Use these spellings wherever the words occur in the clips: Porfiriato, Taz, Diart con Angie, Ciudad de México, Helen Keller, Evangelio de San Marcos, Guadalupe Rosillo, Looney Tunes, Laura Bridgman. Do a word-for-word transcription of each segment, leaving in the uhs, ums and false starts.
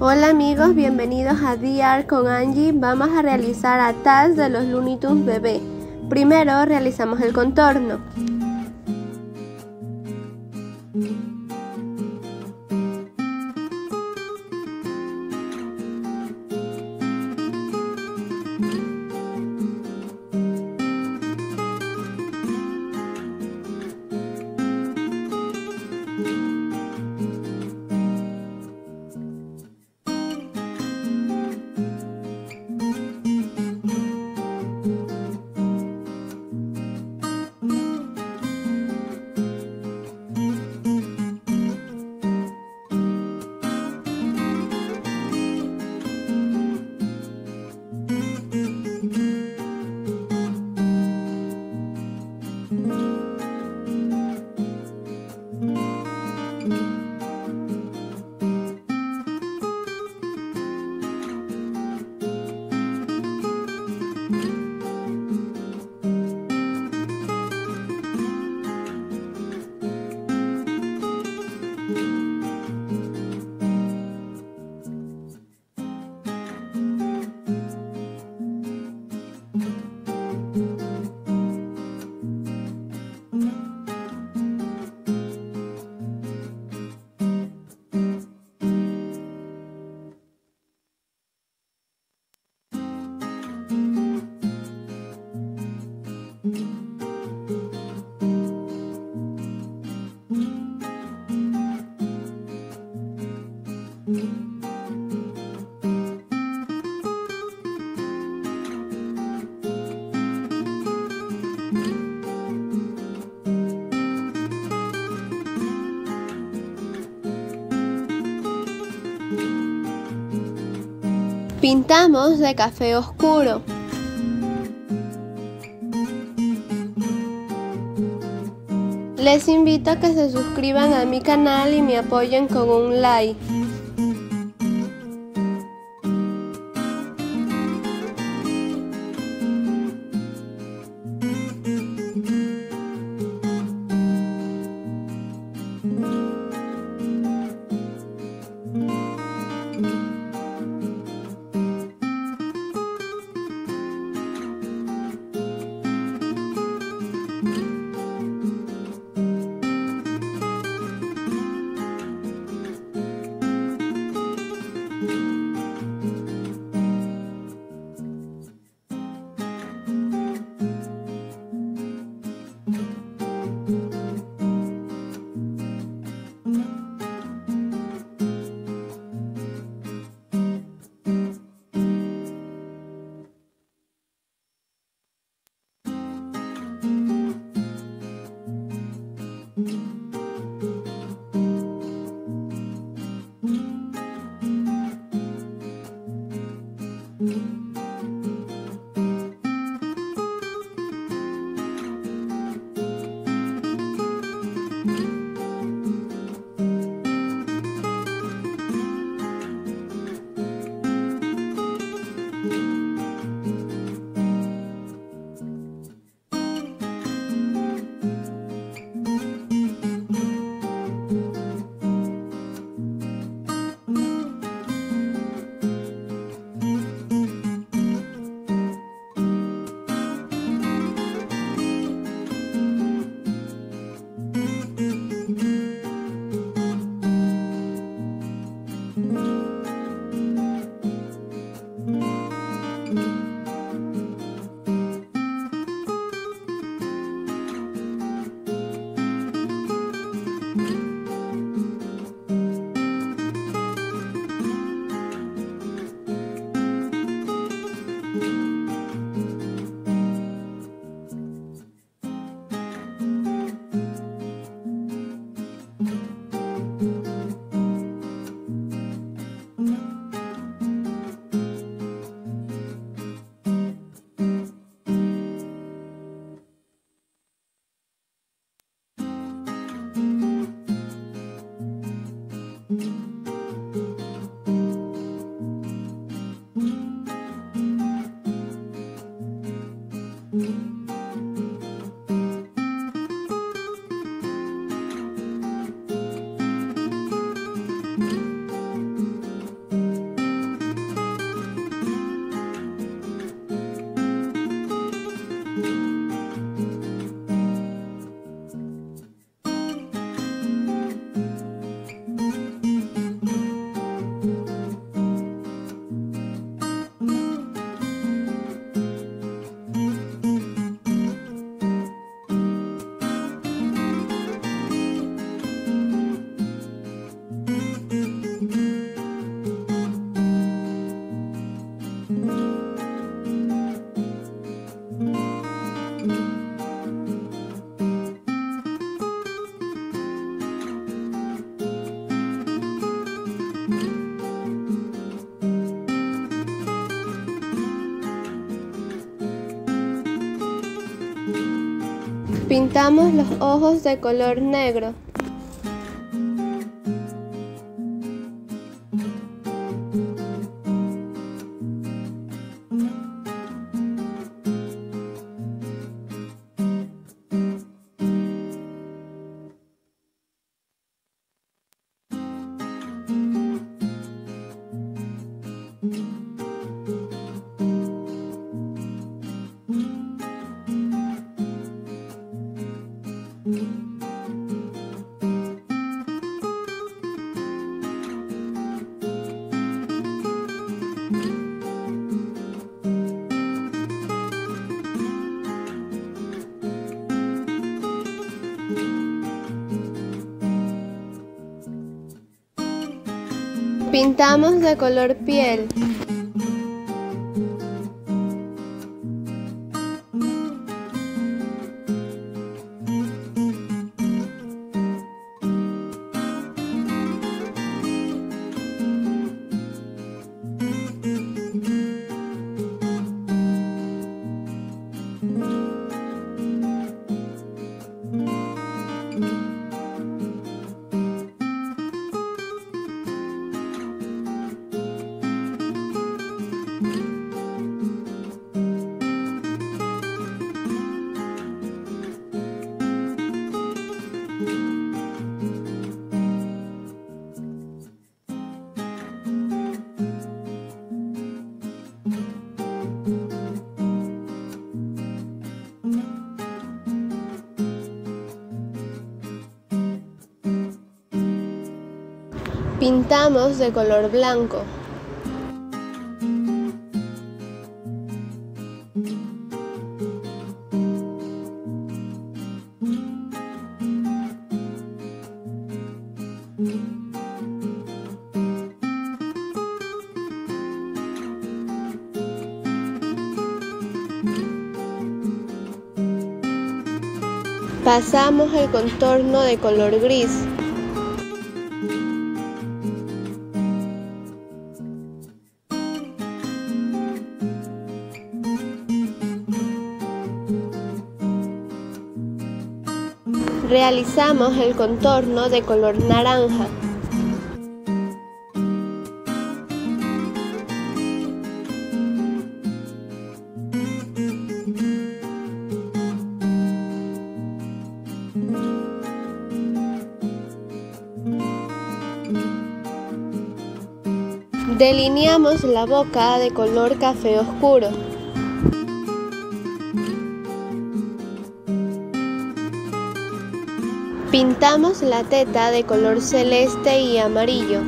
Hola amigos, bienvenidos a Diart con Angie. Vamos a realizar a Taz de los Looney Tunes bebé. Primero realizamos el contorno. Pintamos de café oscuro. Les invito a que se suscriban a mi canal y me apoyen con un like. pintamos los ojos de color negro. Pintamos de color piel. Pintamos de color blanco. Pasamos el contorno de color gris. Realizamos el contorno de color naranja. Delineamos la boca de color café oscuro. Pintamos la teta de color celeste y amarillo.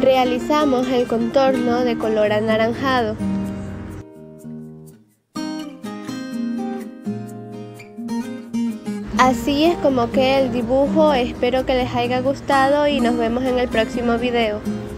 Realizamos el contorno de color anaranjado. Así es como queda el dibujo, espero que les haya gustado y nos vemos en el próximo video.